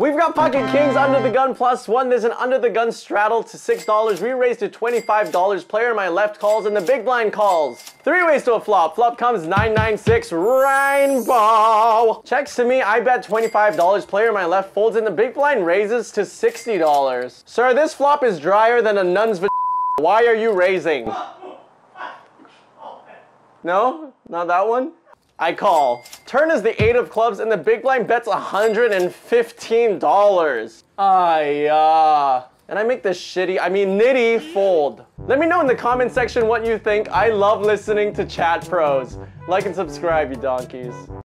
We've got Pocket Kings Under the Gun plus one. There's an Under the Gun straddle to $6. We raised to $25. Player on my left calls and the big blind calls. Three ways to a flop. Flop comes 996 rainbow. Checks to me. I bet $25. Player on my left folds and the big blind raises to $60. Sir, this flop is drier than a nun's vagina. Why are you raising? No? Not that one? I call. Turn is the 8 of clubs and the big blind bets $115. And I make this nitty fold. Let me know in the comment section what you think. I love listening to chat pros. Like and subscribe, you donkeys.